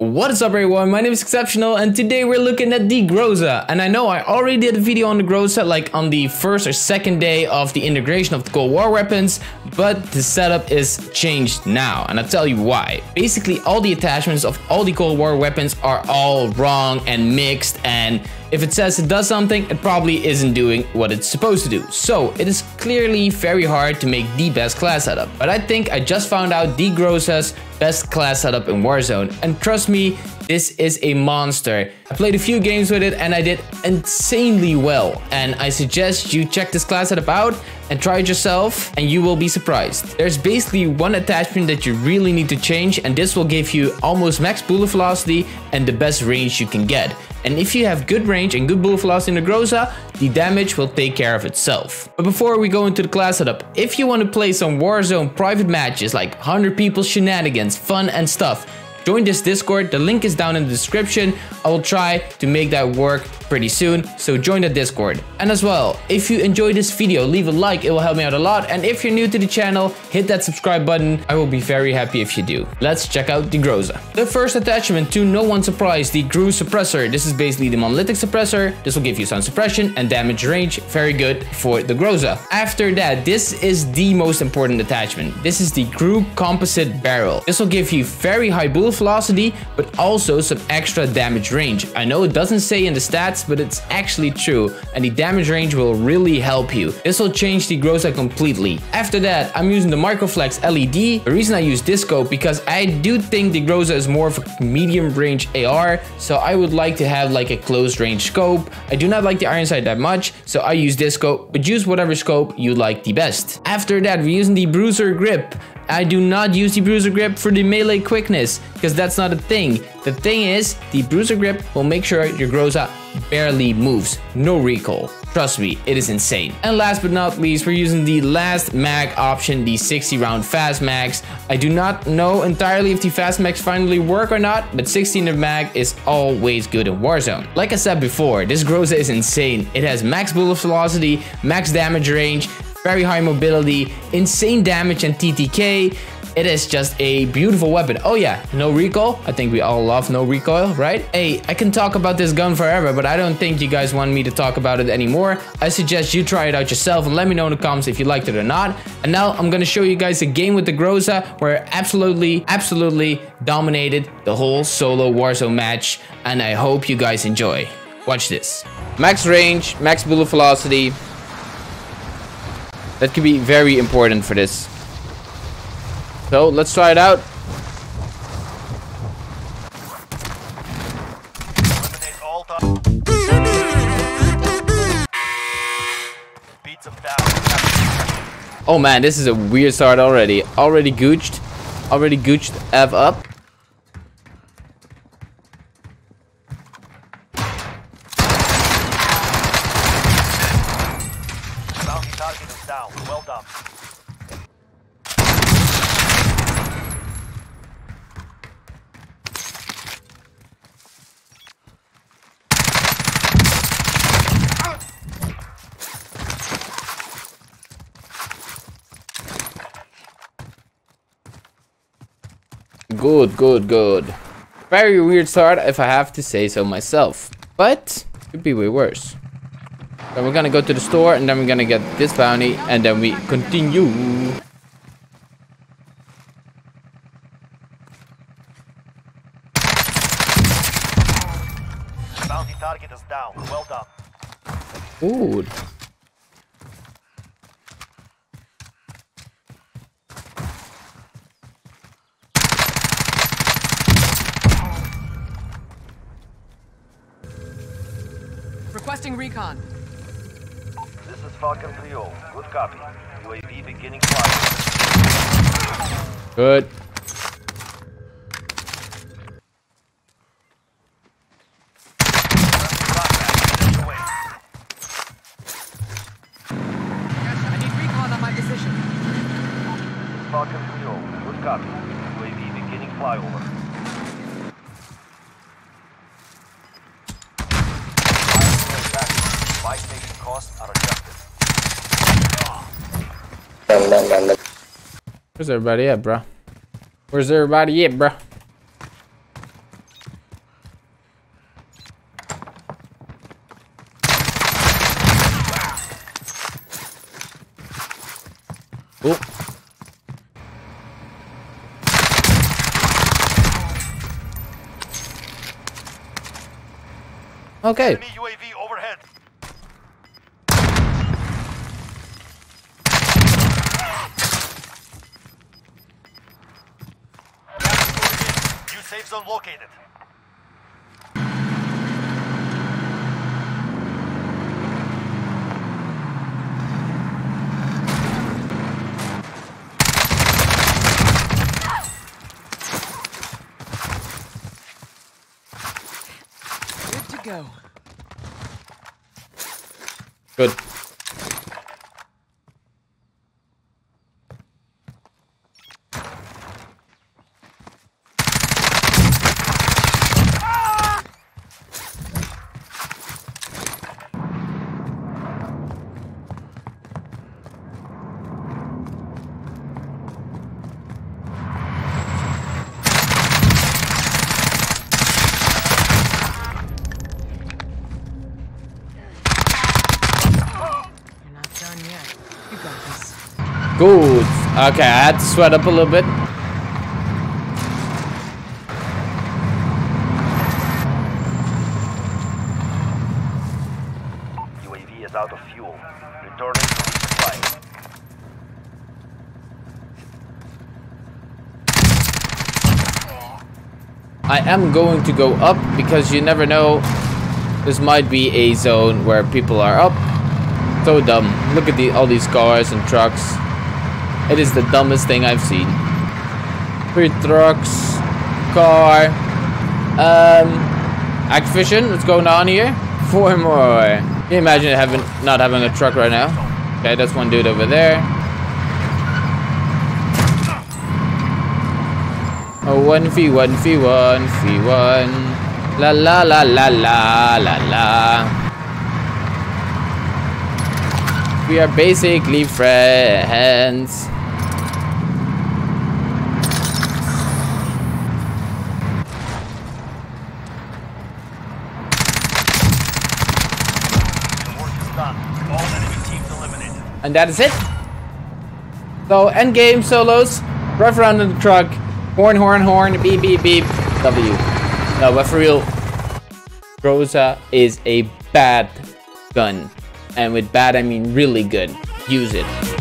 What is up everyone, my name is Exceptional and today we're looking at the Groza. And I know I already did a video on the Groza like on the first or second day of the integration of the Cold War weapons, but the setup is changed now and I'll tell you why. Basically all the attachments of all the Cold War weapons are all wrong and mixed, and if it says it does something, it probably isn't doing what it's supposed to do. So it is clearly very hard to make the best class setup, but I think I just found out the Groza's best class setup in Warzone, and trust me, this is a monster. I played a few games with it and I did insanely well, and I suggest you check this class setup out and try it yourself and you will be surprised. There's basically one attachment that you really need to change, and this will give you almost max bullet velocity and the best range you can get. And if you have good range and good bullet velocity in the Groza, the damage will take care of itself. But before we go into the class setup, if you want to play some Warzone private matches like 100 people shenanigans, fun and stuff, join this Discord, the link is down in the description. I will try to make that work pretty soon, so join the Discord. And as well, if you enjoyed this video, leave a like, it will help me out a lot. And if you're new to the channel, hit that subscribe button. I will be very happy if you do. Let's check out the Groza. The first attachment, to no one's surprise, the Gru Suppressor. This is basically the Monolithic Suppressor. This will give you sound suppression and damage range. Very good for the Groza. After that, this is the most important attachment. This is the Gru Composite Barrel. This will give you very high bullet velocity, but also some extra damage range. I know it doesn't say in the stats, but it's actually true, and the damage range will really help you. This will change the Groza completely. After that, I'm using the Microflex LED. The reason I use this scope because I do think the Groza is more of a medium range AR, so I would like to have like a close range scope. I do not like the iron sight that much, so I use this scope, but use whatever scope you like the best. After that, we're using the bruiser grip. I do not use the bruiser grip for the melee quickness, because that's not a thing. The thing is, the bruiser grip will make sure your Groza barely moves, no recoil. Trust me, it is insane. And last but not least, we're using the last mag option, the 60 round fast mags. I do not know entirely if the fast mags finally work or not, but 16 of mag is always good in Warzone. Like I said before, this Groza is insane. It has max bullet velocity, max damage range, very high mobility, insane damage and TTK. It is just a beautiful weapon. Oh yeah, no recoil. I think we all love no recoil, right? Hey, I can talk about this gun forever, but I don't think you guys want me to talk about it anymore. I suggest you try it out yourself and let me know in the comments if you liked it or not. And now I'm gonna show you guys a game with the Groza where I absolutely dominated the whole solo Warzone match, and I hope you guys enjoy. Watch this. Max range, max bullet velocity. That could be very important for this. So let's try it out. Oh man, this is a weird start already. Already gooched F up. Good. Very weird start, if I have to say so myself, but could be way worse. Then we're gonna go to the store, and then we're gonna get this bounty, and then we continue. Bounty target is down. Well done. Ooh. Requesting recon. This is Falcon 3-0. Good copy. UAV beginning fire. Good. I need recon on my position. Falcon 3-0. Good copy. UAV beginning flyover. Where's everybody at, bro? Oh. Okay. Enemy UAV overhead. New safe zone located. Go. Good. Ah! Good. Okay, I had to sweat up a little bit. UAV is out of fuel. Returning to resupply. I am going to go up because you never know. This might be a zone where people are up. So dumb. Look at all these cars and trucks. It is the dumbest thing I've seen. 3 trucks, car, Activision, what's going on here? 4 more. Can you imagine not having a truck right now? Okay, that's one dude over there. Oh, 1v1. La la la la la la la. We are basically friends. And that is it. So end game solos, rev around in the truck, horn, horn, horn, beep, beep, beep, W. No, but for real, Groza is a bad gun, and with bad I mean really good. Use it.